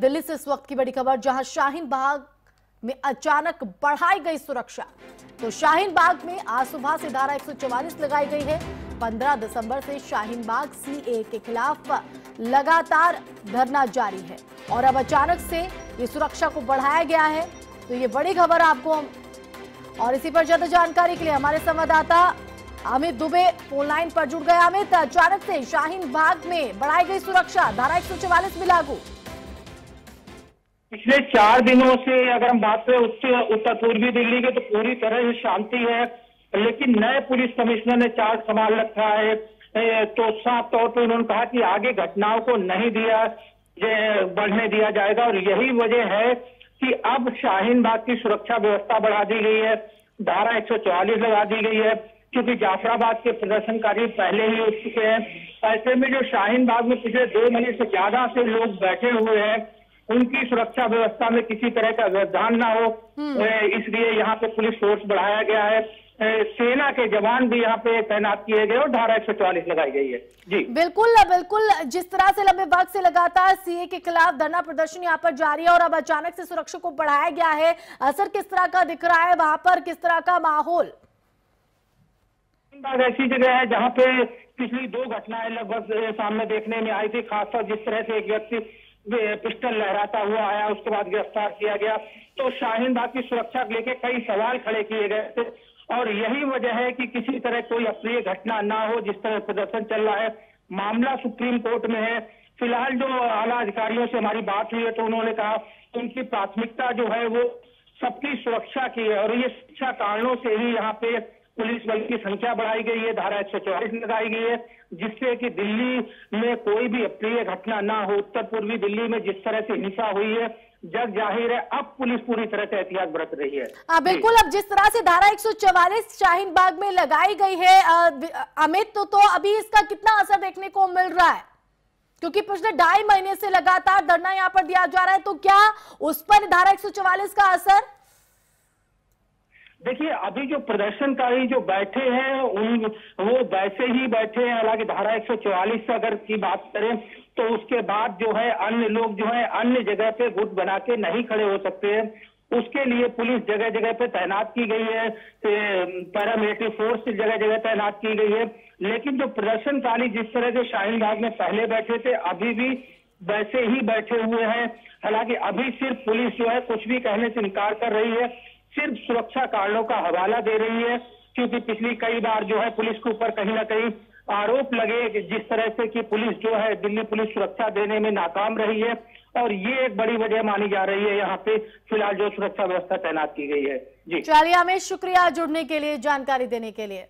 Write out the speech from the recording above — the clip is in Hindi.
दिल्ली से इस वक्त की बड़ी खबर, जहां शाहीन बाग में अचानक बढ़ाई गई सुरक्षा। तो शाहीन बाग में आज सुबह से धारा 144 लगाई गई है। 15 दिसंबर से शाहीन बाग सीए के खिलाफ लगातार धरना जारी है और अब अचानक से ये सुरक्षा को बढ़ाया गया है। तो ये बड़ी खबर आपको, और इसी पर ज्यादा जानकारी के लिए हमारे संवाददाता अमित दुबे फोन लाइन पर जुड़ गए। अमित, अचानक से शाहीन बाग में बढ़ाई गई सुरक्षा, धारा 144 भी लागू। पिछले 4 दिनों से अगर हम बात करें उत्तर पूर्वी दिल्ली के, तो पूरी तरह से शांति है, लेकिन नए पुलिस कमिश्नर ने चार्ज संभाल रखा है। तो साफ तौर पर उन्होंने कहा कि आगे घटनाओं को नहीं बढ़ने दिया जाएगा, और यही वजह है कि अब शाहीन बाग की सुरक्षा व्यवस्था बढ़ा दी गई है, धारा 144 लगा दी गई है, क्योंकि जाफराबाद के प्रदर्शनकारी पहले ही उठ चुके हैं। ऐसे में जो शाहीन बाग में पिछले 2 महीने से ज्यादा से लोग बैठे हुए हैं, उनकी सुरक्षा व्यवस्था में किसी तरह का व्यवधान ना हो, इसलिए यहाँ पे पुलिस फोर्स बढ़ाया गया है, सेना के जवान भी यहाँ पे तैनात किए गए और धारा 144 लगाई गई है। जी बिल्कुल बिल्कुल, जिस तरह से लंबे वक्त से लगातार सीए के खिलाफ धरना प्रदर्शन यहाँ पर जारी है और अब अचानक से सुरक्षा को बढ़ाया गया है, असर किस तरह का दिख रहा है, वहां पर किस तरह का माहौल? ऐसी जगह है जहाँ पे पिछली 2 घटनाएं लगभग सामने देखने में आई थी, खासतौर जिस तरह से एक व्यक्ति पिस्टल लहराता हुआ आया, उसके बाद गिरफ्तार किया गया। तो शाहीन बाग की सुरक्षा को लेकर कई सवाल खड़े किए गए थे, और यही वजह है कि किसी तरह कोई अप्रिय घटना ना हो। जिस तरह प्रदर्शन चल रहा है, मामला सुप्रीम कोर्ट में है। फिलहाल जो आला अधिकारियों से हमारी बात हुई है, तो उन्होंने कहा उनकी प्राथमिकता जो है वो सबकी सुरक्षा की है, और ये सुरक्षा कारणों से ही यहाँ पे पुलिस बल की संख्या बढ़ाई गई है, धारा 144 लगाई गई है, जिससे कि दिल्ली में कोई भी अप्रिय घटना ना हो। उत्तर पूर्वी दिल्ली में जिस तरह से हिंसा हुई है, जग जाहिर है अब पुलिस पूरी तरह से एहतियात बरत रही है। बिल्कुल, अब जिस तरह से धारा 144 शाहीन बाग में लगाई गई है, अमित, तो अभी इसका कितना असर देखने को मिल रहा है, क्योंकि पिछले 2.5 महीने से लगातार धरना यहाँ पर दिया जा रहा है, तो क्या उस पर धारा 144 का असर? देखिए, अभी जो प्रदर्शनकारी जो बैठे हैं वो वैसे ही बैठे हैं, हालांकि धारा 144 से अगर की बात करें तो उसके बाद जो है अन्य लोग जो है अन्य जगह पे गुट बना के नहीं खड़े हो सकते हैं, उसके लिए पुलिस जगह जगह पे तैनात की गई है, पैरामिलिट्री फोर्स जगह जगह तैनात की गई है। लेकिन जो प्रदर्शनकारी जिस तरह से शाहीन बाग में पहले बैठे थे, अभी भी वैसे ही बैठे हुए हैं। हालांकि अभी सिर्फ पुलिस जो है कुछ भी कहने से इनकार कर रही है, सिर्फ सुरक्षा कारणों का हवाला दे रही है, क्योंकि पिछली कई बार जो है पुलिस के ऊपर कहीं ना कहीं आरोप लगे जिस तरह से कि पुलिस जो है, दिल्ली पुलिस सुरक्षा देने में नाकाम रही है, और ये एक बड़ी वजह मानी जा रही है यहाँ पे फिलहाल जो सुरक्षा व्यवस्था तैनात की गई है। जी चलिए, हमें शुक्रिया जुड़ने के लिए, जानकारी देने के लिए।